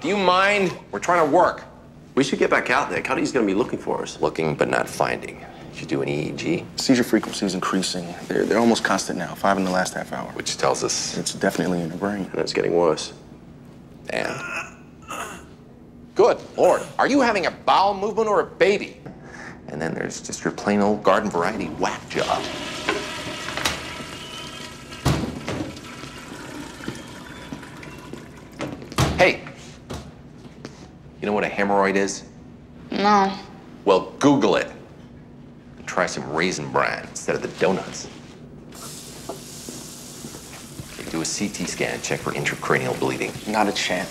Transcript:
Do you mind? We're trying to work. We should get back out there. Cuddy's going to be looking for us. Looking, but not finding. You do an EEG. Seizure frequency is increasing. They're almost constant now, 5 in the last half hour. Which tells us it's definitely in the brain. And it's getting worse. And? Good Lord, are you having a bowel movement or a baby? And then there's just your plain old garden variety whack job. Hey, you know what a hemorrhoid is? No. Well, Google it. Try some raisin bran instead of the donuts. Okay, do a CT scan, check for intracranial bleeding. Not a chance.